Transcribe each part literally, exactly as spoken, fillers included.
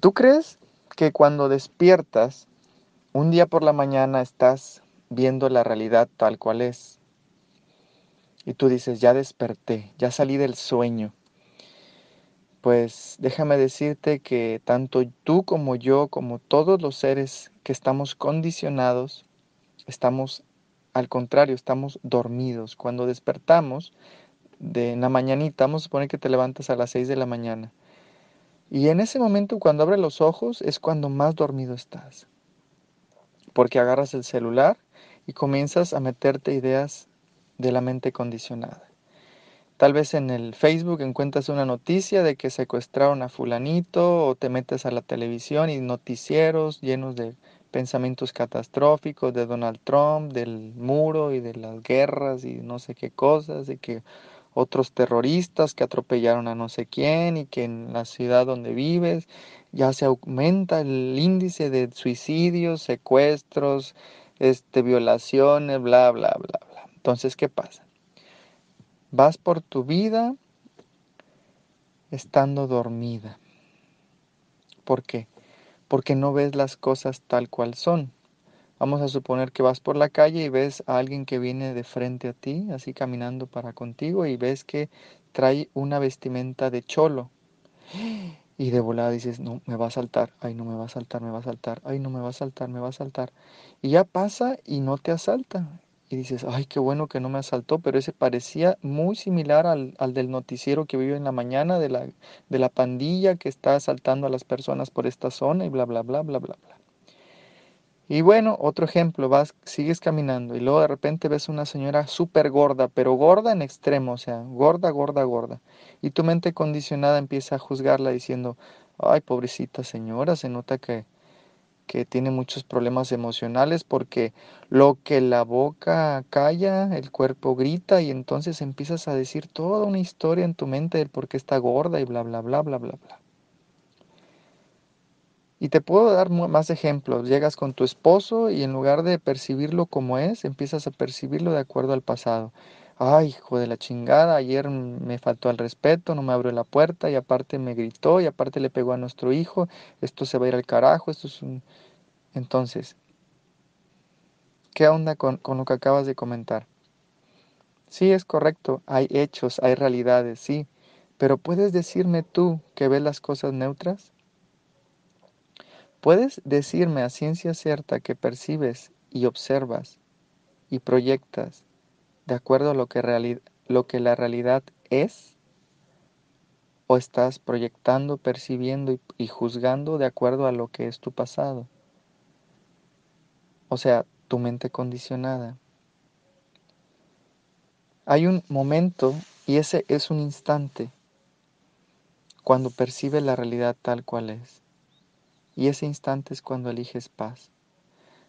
¿Tú crees que cuando despiertas, un día por la mañana estás viendo la realidad tal cual es? Y tú dices, ya desperté, ya salí del sueño. Pues déjame decirte que tanto tú como yo, como todos los seres que estamos condicionados, estamos al contrario, estamos dormidos. Cuando despertamos de la mañanita, vamos a suponer que te levantas a las seis de la mañana. Y en ese momento, cuando abres los ojos, es cuando más dormido estás. Porque agarras el celular y comienzas a meterte ideas de la mente condicionada. Tal vez en el Facebook encuentras una noticia de que secuestraron a fulanito, o te metes a la televisión y noticieros llenos de pensamientos catastróficos de Donald Trump, del muro y de las guerras y no sé qué cosas, de que otros terroristas que atropellaron a no sé quién y que en la ciudad donde vives ya se aumenta el índice de suicidios, secuestros, este, violaciones, bla, bla, bla, bla. Entonces, ¿qué pasa? Vas por tu vida estando dormida. ¿Por qué? Porque no ves las cosas tal cual son. Vamos a suponer que vas por la calle y ves a alguien que viene de frente a ti, así caminando para contigo, y ves que trae una vestimenta de cholo. Y de volada dices, no, me va a saltar, ay, no me va a saltar, me va a saltar, ay, no me va a saltar, me va a saltar. Y ya pasa y no te asalta. Y dices, ay, qué bueno que no me asaltó, pero ese parecía muy similar al, al del noticiero que vive en la mañana, de la, de la pandilla que está asaltando a las personas por esta zona y bla, bla, bla, bla, bla, bla. Y bueno, otro ejemplo, vas, sigues caminando y luego de repente ves una señora súper gorda, pero gorda en extremo, o sea, gorda, gorda, gorda. Y tu mente condicionada empieza a juzgarla diciendo, ay, pobrecita señora, se nota que... que tiene muchos problemas emocionales, porque lo que la boca calla, el cuerpo grita, y entonces empiezas a decir toda una historia en tu mente del por qué está gorda y bla, bla, bla, bla, bla, bla. Y te puedo dar más ejemplos. Llegas con tu esposo y en lugar de percibirlo como es, empiezas a percibirlo de acuerdo al pasado. Ay, hijo de la chingada, ayer me faltó al respeto, no me abrió la puerta y aparte me gritó y aparte le pegó a nuestro hijo, esto se va a ir al carajo, esto es un... Entonces, ¿qué onda con, con lo que acabas de comentar? Sí, es correcto, hay hechos, hay realidades, sí, pero ¿puedes decirme tú que ves las cosas neutras? ¿Puedes decirme a ciencia cierta que percibes y observas y proyectas de acuerdo a lo que, reali- lo que la realidad es? ¿O estás proyectando, percibiendo y, y juzgando de acuerdo a lo que es tu pasado? O sea, tu mente condicionada. Hay un momento, y ese es un instante, cuando percibes la realidad tal cual es. Y ese instante es cuando eliges paz.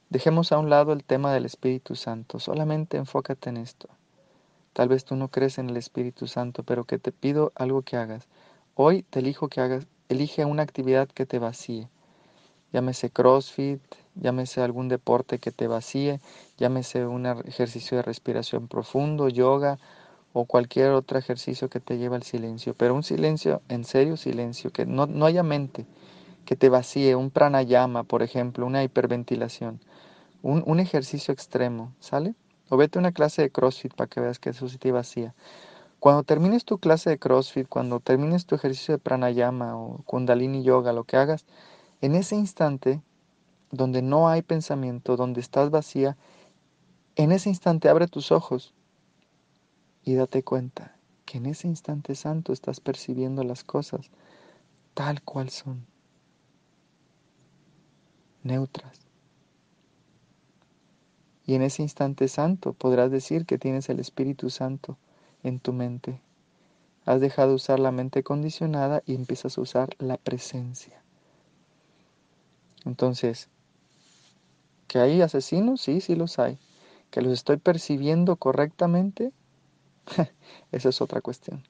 Dejemos a un lado el tema del Espíritu Santo, solamente enfócate en esto. Tal vez tú no crees en el Espíritu Santo, pero que te pido algo que hagas. Hoy te elijo que hagas, elige una actividad que te vacíe. Llámese CrossFit, llámese algún deporte que te vacíe, llámese un ejercicio de respiración profundo, yoga o cualquier otro ejercicio que te lleve al silencio. Pero un silencio, en serio silencio, que no, no haya mente, que te vacíe, un pranayama, por ejemplo, una hiperventilación. Un, un ejercicio extremo, ¿sale? O vete a una clase de CrossFit para que veas que eso sí te vacía. Cuando termines tu clase de CrossFit, cuando termines tu ejercicio de pranayama o kundalini yoga, lo que hagas, en ese instante donde no hay pensamiento, donde estás vacía, en ese instante abre tus ojos y date cuenta que en ese instante santo estás percibiendo las cosas tal cual son, neutras. Y en ese instante santo podrás decir que tienes el Espíritu Santo en tu mente. Has dejado de usar la mente condicionada y empiezas a usar la presencia. Entonces, ¿que hay asesinos? Sí, sí los hay. ¿Que los estoy percibiendo correctamente? Esa es otra cuestión.